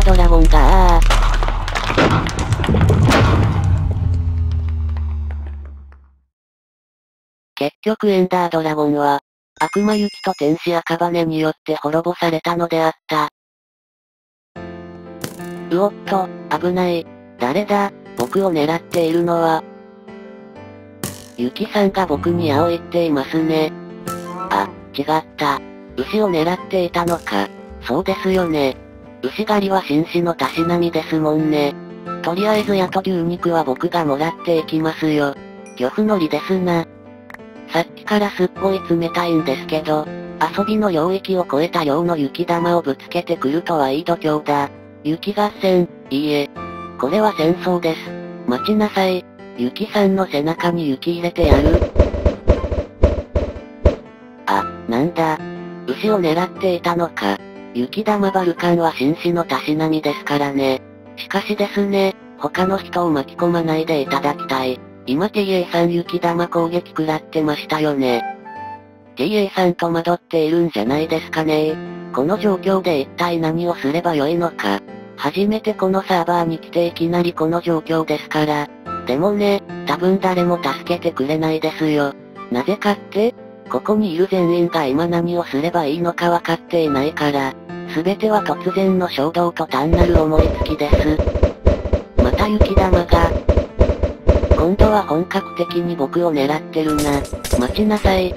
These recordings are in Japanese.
ードラゴンか結局エンダードラゴンは、悪魔雪と天使赤羽によって滅ぼされたのであった。うおっと、危ない。誰だ、僕を狙っているのは。雪さんが僕に青いっていますね。あ、違った。牛を狙っていたのか。そうですよね。牛狩りは紳士のたしなみですもんね。とりあえず矢と牛肉は僕がもらっていきますよ。漁夫の利ですな。さっきからすっごい冷たいんですけど、遊びの領域を超えた量の雪玉をぶつけてくるとはいい度胸だ。雪合戦、いいえ。これは戦争です。待ちなさい。雪さんの背中に雪入れてやる。あ、なんだ。牛を狙っていたのか。雪玉バルカンは紳士のたしなみですからね。しかしですね、他の人を巻き込まないでいただきたい。今 TA さん雪玉攻撃食らってましたよね。TA さん戸惑っているんじゃないですかね。この状況で一体何をすればよいのか。初めてこのサーバーに来ていきなりこの状況ですから。でもね、多分誰も助けてくれないですよ。なぜかって、ここにいる全員が今何をすればいいのか分かっていないから。すべては突然の衝動と単なる思いつきです。また雪玉が。今度は本格的に僕を狙ってるな。待ちなさい。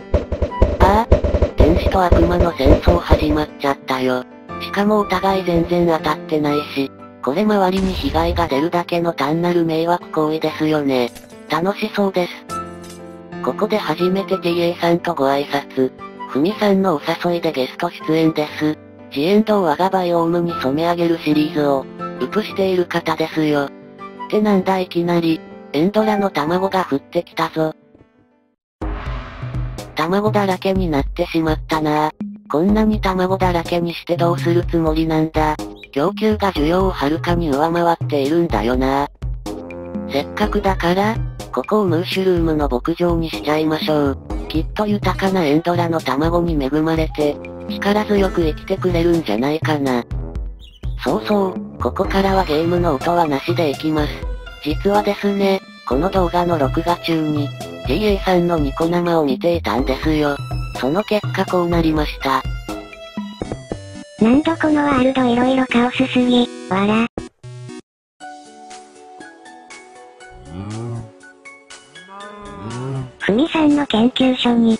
ああ、天使と悪魔の戦争始まっちゃったよ。しかもお互い全然当たってないし、これ周りに被害が出るだけの単なる迷惑行為ですよね。楽しそうです。ここで初めて TA さんとご挨拶。ふみさんのお誘いでゲスト出演です。ジエンドを我がバイオームに染め上げるシリーズを、ウプしている方ですよ。ってなんだいきなり。エンドラの卵が降ってきたぞ。卵だらけになってしまったなぁ。こんなに卵だらけにしてどうするつもりなんだ。供給が需要をはるかに上回っているんだよなぁ。せっかくだから、ここをムーシュルームの牧場にしちゃいましょう。きっと豊かなエンドラの卵に恵まれて、力強く生きてくれるんじゃないかな。そうそう、ここからはゲームの音はなしでいきます。実はですね、この動画の録画中に、TA さんのニコ生を見ていたんですよ。その結果こうなりました。なんだこのワールドいろいろカオスすぎ、わら。ふみさんの研究所に。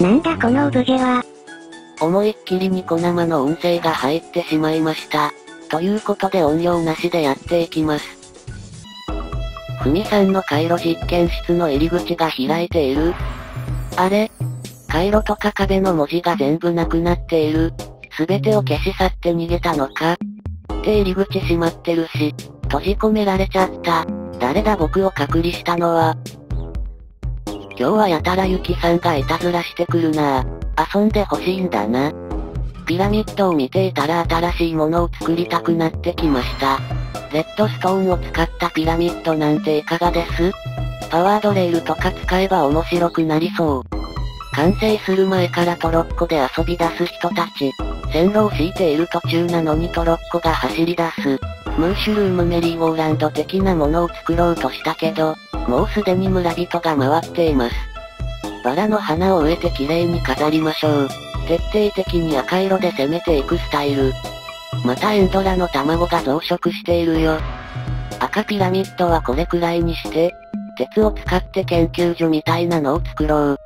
なんだこのオブジェは。思いっきりニコ生の音声が入ってしまいました。ということで音量なしでやっていきます。ふみさんの回路実験室の入り口が開いている。あれ？回路とか壁の文字が全部なくなっている。すべてを消し去って逃げたのか？って入り口閉まってるし、閉じ込められちゃった。誰だ僕を隔離したのは。今日はやたら雪さんがいたずらしてくるなぁ。遊んでほしいんだな。ピラミッドを見ていたら新しいものを作りたくなってきました。レッドストーンを使ったピラミッドなんていかがです？パワードレールとか使えば面白くなりそう。完成する前からトロッコで遊び出す人たち。線路を敷いている途中なのにトロッコが走り出す。ムーシュルームメリーゴーランド的なものを作ろうとしたけど、もうすでに村人が回っています。バラの花を植えて綺麗に飾りましょう。徹底的に赤色で攻めていくスタイル。またエンドラの卵が増殖しているよ。赤ピラミッドはこれくらいにして、鉄を使って研究所みたいなのを作ろう。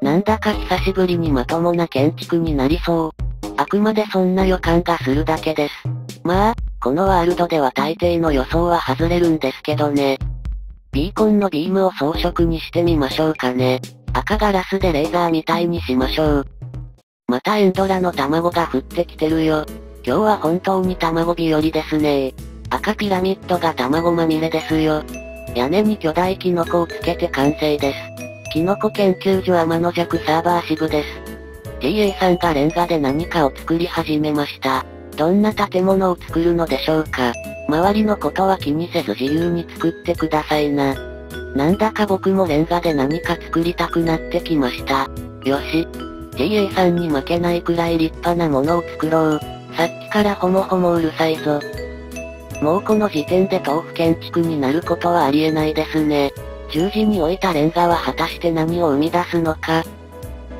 なんだか久しぶりにまともな建築になりそう。あくまでそんな予感がするだけです。まあ、このワールドでは大抵の予想は外れるんですけどね。ビーコンのビームを装飾にしてみましょうかね。赤ガラスでレーザーみたいにしましょう。またエンドラの卵が降ってきてるよ。今日は本当に卵日和ですね。赤ピラミッドが卵まみれですよ。屋根に巨大キノコをつけて完成です。キノコ研究所天の弱サーバー支部です。TA さんがレンガで何かを作り始めました。どんな建物を作るのでしょうか。周りのことは気にせず自由に作ってくださいな。なんだか僕もレンガで何か作りたくなってきました。よし。TA さんに負けないくらい立派なものを作ろう。さっきからホモホモうるさいぞ。もうこの時点で豆腐建築になることはありえないですね。十字に置いたレンガは果たして何を生み出すのか。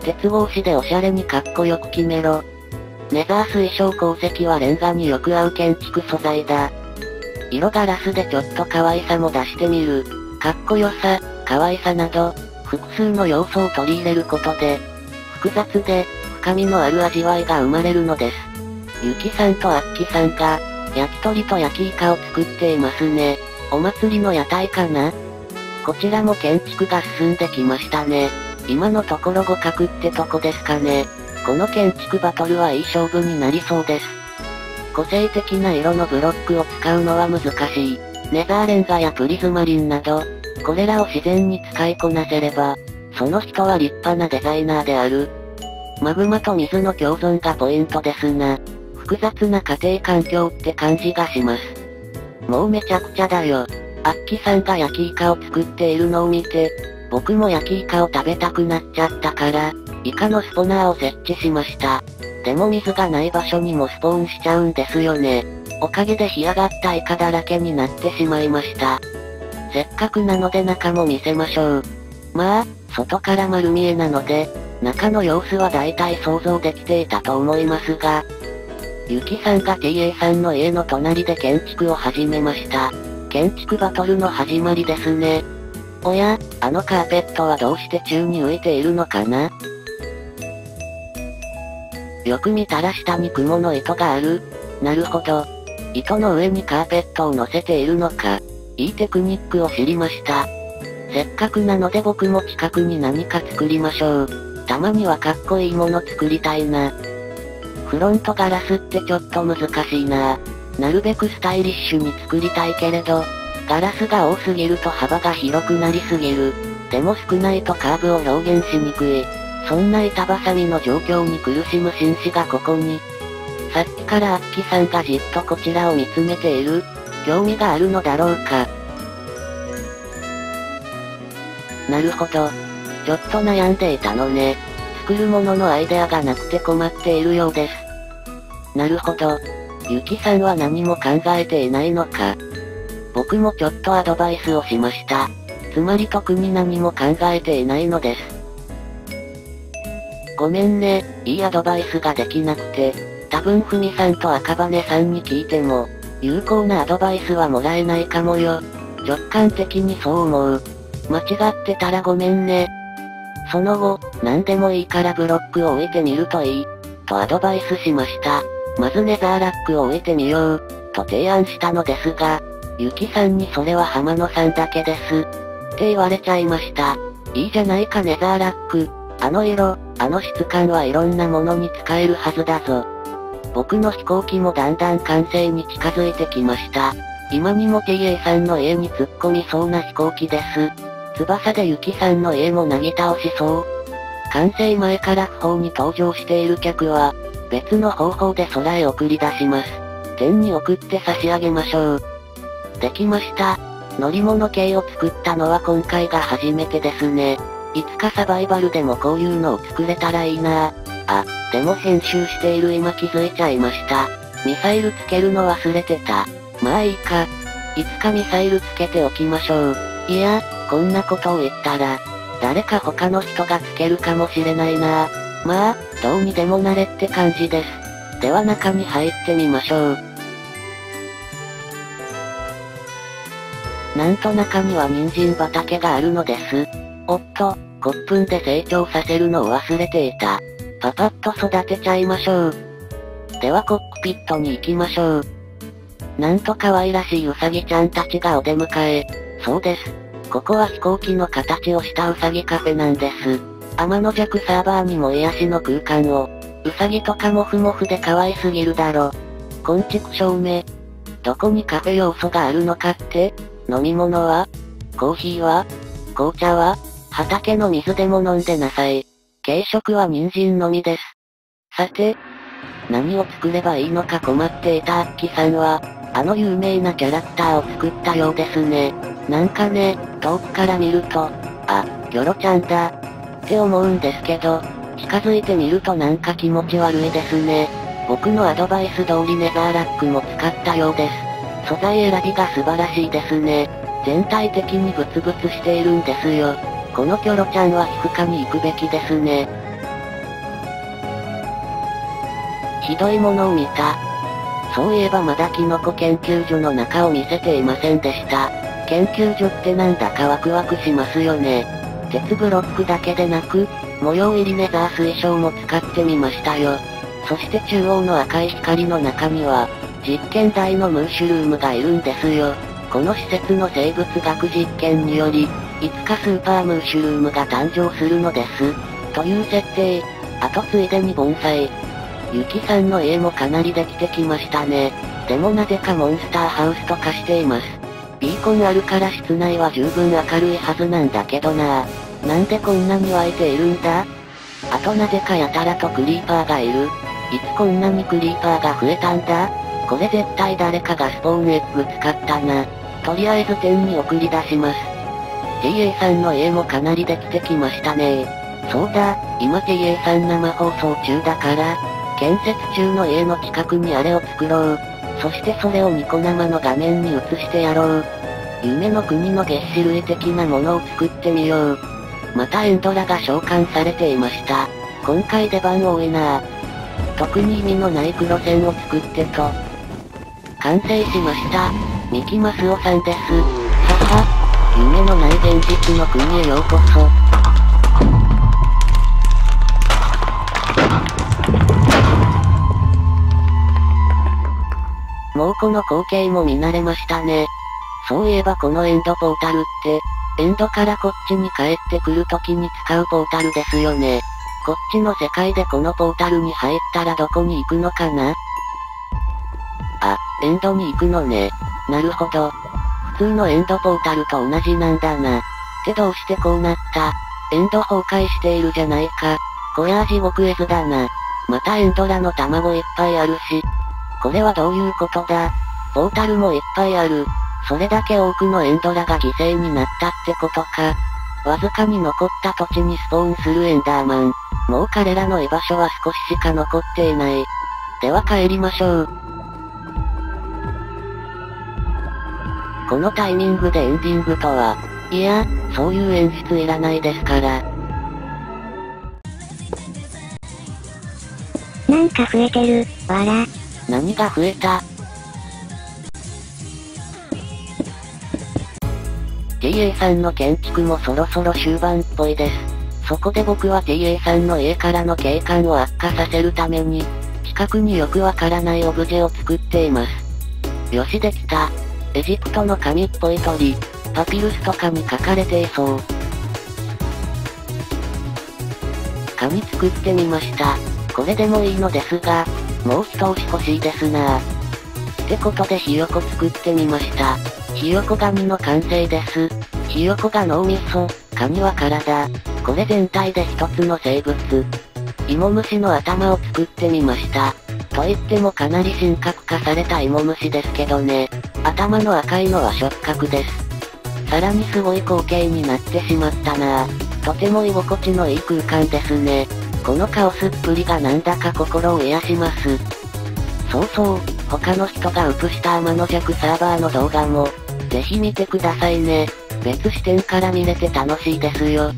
鉄格子でおしゃれにかっこよく決めろ。ネザー水晶鉱石はレンガによく合う建築素材だ。色ガラスでちょっと可愛さも出してみる。かっこよさ、可愛さなど、複数の要素を取り入れることで、複雑で深みのある味わいが生まれるのです。ゆきさんとあっきさんが、焼き鳥と焼きイカを作っていますね。お祭りの屋台かな？こちらも建築が進んできましたね。今のところ互角ってとこですかね。この建築バトルはいい勝負になりそうです。個性的な色のブロックを使うのは難しい。ネザーレンガやプリズマリンなど、これらを自然に使いこなせれば、その人は立派なデザイナーである。マグマと水の共存がポイントですな。複雑な家庭環境って感じがします。もうめちゃくちゃだよ。あっきさんが焼きイカを作っているのを見て、僕も焼きイカを食べたくなっちゃったから、イカのスポナーを設置しました。でも水がない場所にもスポーンしちゃうんですよね。おかげで干上がったイカだらけになってしまいました。せっかくなので中も見せましょう。まあ、外から丸見えなので、中の様子は大体想像できていたと思いますが、ゆきさんが TA さんの家の隣で建築を始めました。建築バトルの始まりですね。おや、あのカーペットはどうして宙に浮いているのかな？よく見たら下に雲の糸がある。なるほど。糸の上にカーペットを乗せているのか。いいテクニックを知りました。せっかくなので僕も近くに何か作りましょう。たまにはかっこいいもの作りたいな。フロントガラスってちょっと難しいな。なるべくスタイリッシュに作りたいけれど、ガラスが多すぎると幅が広くなりすぎる。でも少ないとカーブを表現しにくい。そんな板挟みの状況に苦しむ紳士がここに。さっきからあっきさんがじっとこちらを見つめている。興味があるのだろうか。なるほど。ちょっと悩んでいたのね。作るもののアイデアがなくて困っているようです。なるほど。ゆきさんは何も考えていないのか。僕もちょっとアドバイスをしました。つまり特に何も考えていないのです。ごめんね、いいアドバイスができなくて。多分ふみさんと赤羽さんに聞いても、有効なアドバイスはもらえないかもよ。直感的にそう思う。間違ってたらごめんね。その後、何でもいいからブロックを置いてみるといい、とアドバイスしました。まずネザーラックを置いてみよう、と提案したのですが、ゆきさんにそれは浜野さんだけです、って言われちゃいました。いいじゃないかネザーラック。あの色、あの質感はいろんなものに使えるはずだぞ。僕の飛行機もだんだん完成に近づいてきました。今にも TA さんの家に突っ込みそうな飛行機です。翼でゆきさんの家もなぎ倒しそう。完成前から不法に登場している客は、別の方法で空へ送り出します。天に送って差し上げましょう。できました。乗り物系を作ったのは今回が初めてですね。いつかサバイバルでもこういうのを作れたらいいなぁ。あ、でも編集している今気づいちゃいました。ミサイルつけるの忘れてた。まあいいか。いつかミサイルつけておきましょう。いや、こんなことを言ったら、誰か他の人がつけるかもしれないなぁ。まあ、どうにでもなれって感じです。では中に入ってみましょう。なんと中には人参畑があるのです。おっと、コップンで成長させるのを忘れていた。パパッと育てちゃいましょう。ではコックピットに行きましょう。なんと可愛らしいウサギちゃんたちがお出迎え。そうです。ここは飛行機の形をしたウサギカフェなんです。天の弱サーバーにも癒しの空間を。ウサギとかモフモフで可愛すぎるだろ。こんちくしょうめ。どこにカフェ要素があるのかって？飲み物は？コーヒーは？紅茶は？畑の水でも飲んでなさい。軽食は人参のみです。さて、何を作ればいいのか困っていたあっきさんは、あの有名なキャラクターを作ったようですね。なんかね、遠くから見ると、あ、ギョロちゃんだ、って思うんですけど、近づいてみるとなんか気持ち悪いですね。僕のアドバイス通りネザーラックも使ったようです。素材選びが素晴らしいですね。全体的にブツブツしているんですよ。このキョロちゃんは皮膚科に行くべきですね。ひどいものを見た。そういえばまだキノコ研究所の中を見せていませんでした。研究所ってなんだかワクワクしますよね。鉄ブロックだけでなく、模様入りネザー水晶も使ってみましたよ。そして中央の赤い光の中には、実験台のムーシュルームがいるんですよ。この施設の生物学実験により、いつかスーパームーシュルームが誕生するのです。という設定。あとついでに盆栽。ユキさんの家もかなりできてきましたね。でもなぜかモンスターハウスと化しています。ビーコンあるから室内は十分明るいはずなんだけどな。なんでこんなに湧いているんだ。あとなぜかやたらとクリーパーがいる。いつこんなにクリーパーが増えたんだ。これ絶対誰かがスポーンエッグ使ったな。とりあえず天に送り出します。 TA さんの家もかなりできてきましたね。そうだ、今 TA さん生放送中だから建設中の家の近くにあれを作ろう。そしてそれをニコ生の画面に映してやろう。夢の国の月種類的なものを作ってみよう。またエンドラが召喚されていました。今回出番多いな。特に意味のない黒線を作ってと。完成しました。ミキマスオさんです。母、夢のない現実の国へようこそ。もうこの光景も見慣れましたね。そういえばこのエンドポータルって、エンドからこっちに帰ってくる時に使うポータルですよね。こっちの世界でこのポータルに入ったらどこに行くのかな？あ、エンドに行くのね。なるほど。普通のエンドポータルと同じなんだな。ってどうしてこうなった？エンド崩壊しているじゃないか。こりゃあ地獄絵図だな。またエンドラの卵いっぱいあるし。これはどういうことだ。ポータルもいっぱいある。それだけ多くのエンドラが犠牲になったってことか。わずかに残った土地にスポーンするエンダーマン。もう彼らの居場所は少ししか残っていない。では帰りましょう。このタイミングでエンディングとは。いや、そういう演出いらないですから。なんか増えてる、わら。何が増えた？ TA さんの建築もそろそろ終盤っぽいです。そこで僕は TA さんの家からの景観を悪化させるために近くによくわからないオブジェを作っています。よしできた。エジプトの神っぽい鳥、パピルスとかに書かれていそう。紙作ってみました。これでもいいのですが、もう一押し欲しいですなぁ。ってことでひよこ作ってみました。ひよこ紙の完成です。ひよこが脳みそ、カニは体。これ全体で一つの生物。芋虫の頭を作ってみました。と言ってもかなり神格化された芋虫ですけどね。頭の赤いのは触覚です。さらにすごい光景になってしまったなぁ。とても居心地のいい空間ですね。このカオスっぷりがなんだか心を癒します。そうそう、他の人がウプした天の弱サーバーの動画も、ぜひ見てくださいね。別視点から見れて楽しいですよ。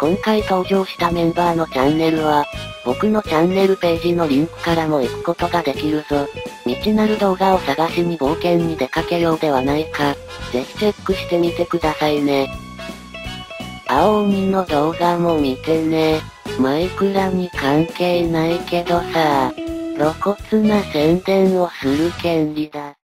今回登場したメンバーのチャンネルは、僕のチャンネルページのリンクからも行くことができるぞ。未知なる動画を探しに冒険に出かけようではないか。ぜひチェックしてみてくださいね。青鬼の動画も見てね。マイクラに関係ないけどさ、露骨な宣伝をする権利だ。